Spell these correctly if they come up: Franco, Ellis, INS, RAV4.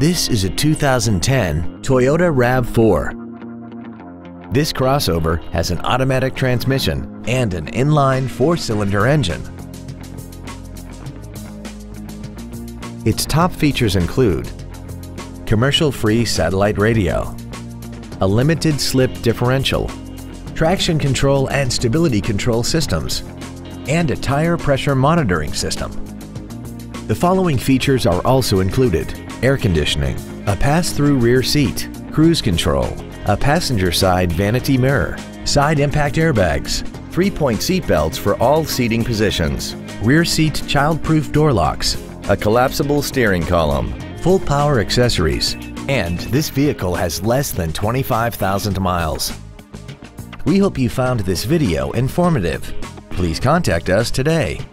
This is a 2010 Toyota RAV4. This crossover has an automatic transmission and an inline four-cylinder engine. Its top features include commercial-free satellite radio, a limited slip differential, traction control and stability control systems, and a tire pressure monitoring system. The following features are also included: air conditioning, a pass-through rear seat, cruise control, a passenger side vanity mirror, side impact airbags, 3-point seat belts for all seating positions, rear seat child-proof door locks, a collapsible steering column, full power accessories, and this vehicle has less than 25,000 miles. We hope you found this video informative. Please contact us today.